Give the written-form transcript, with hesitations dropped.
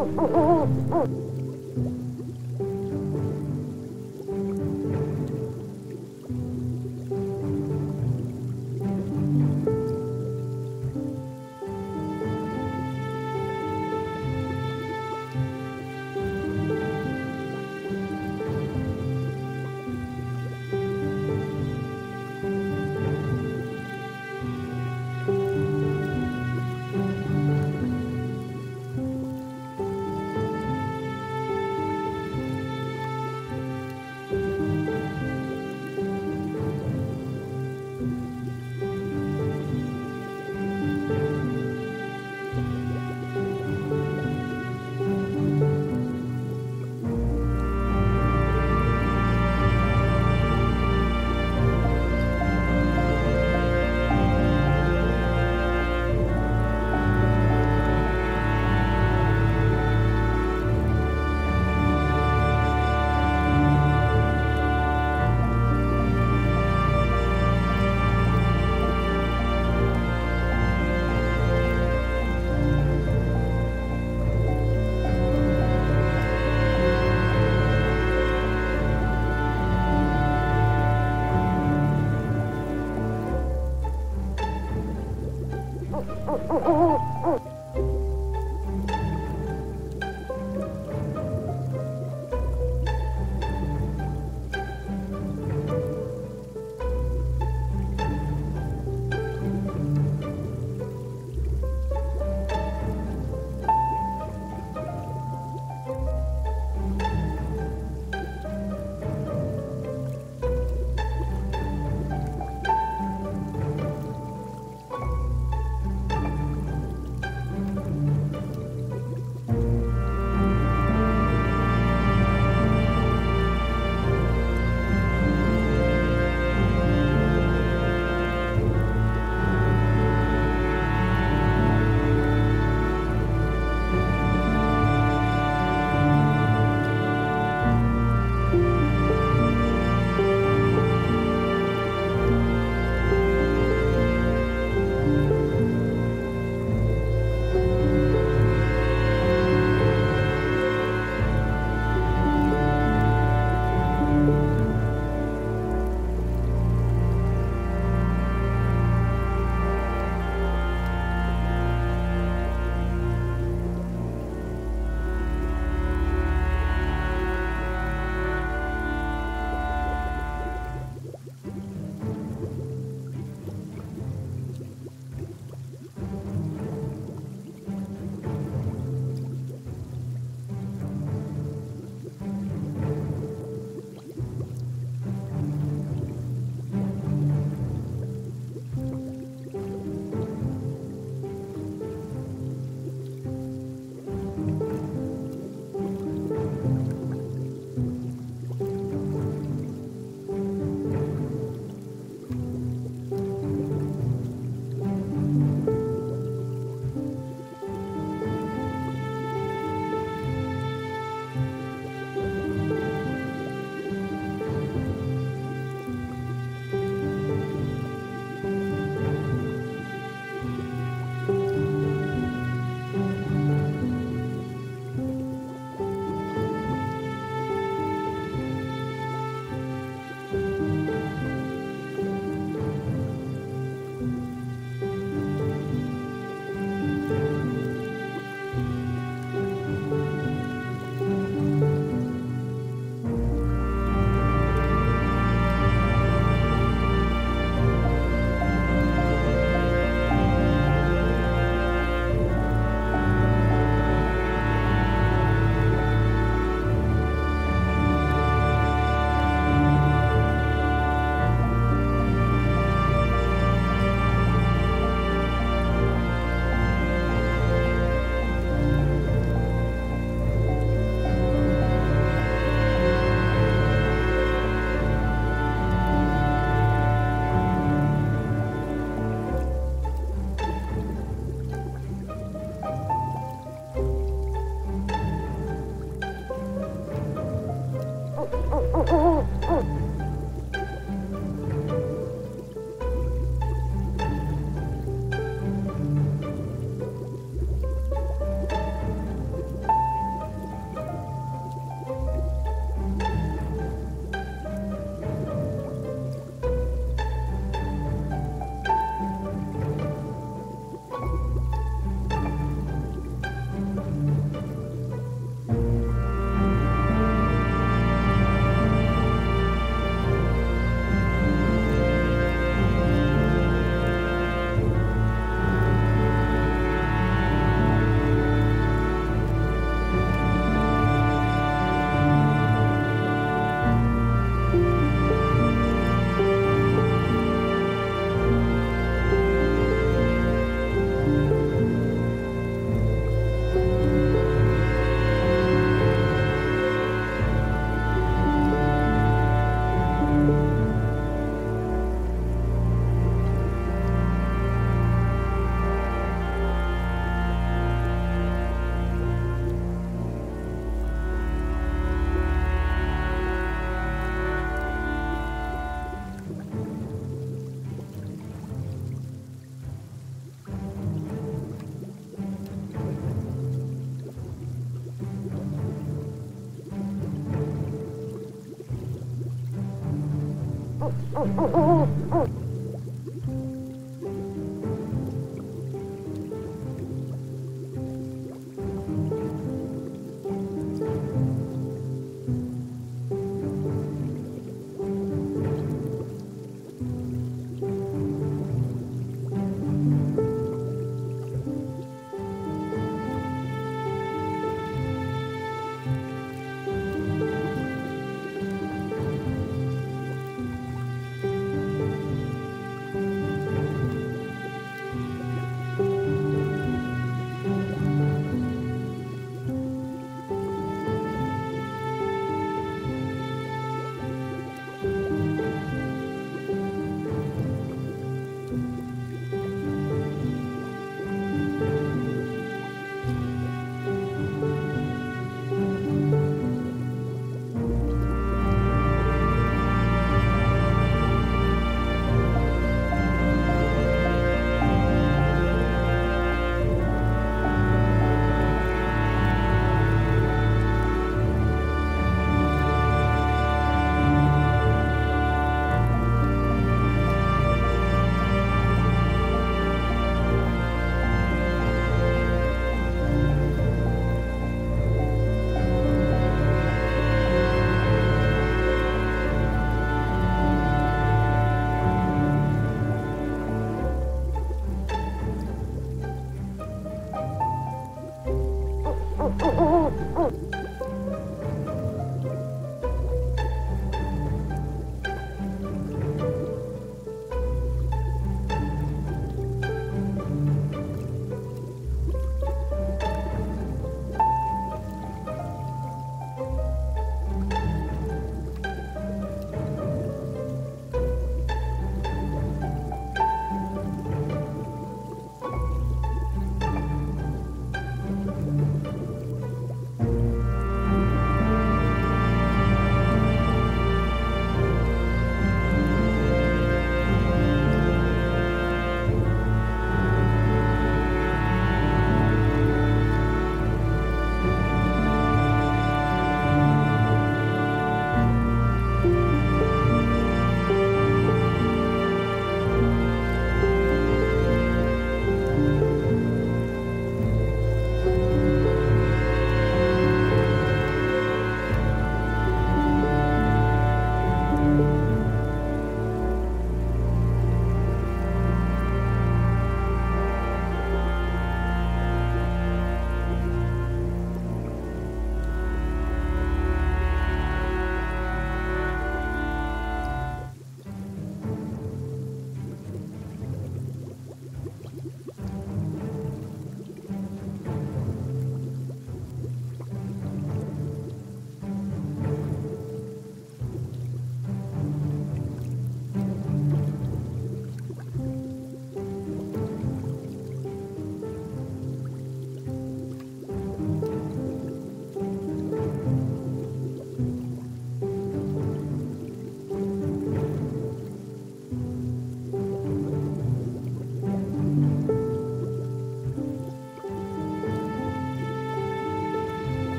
Oh.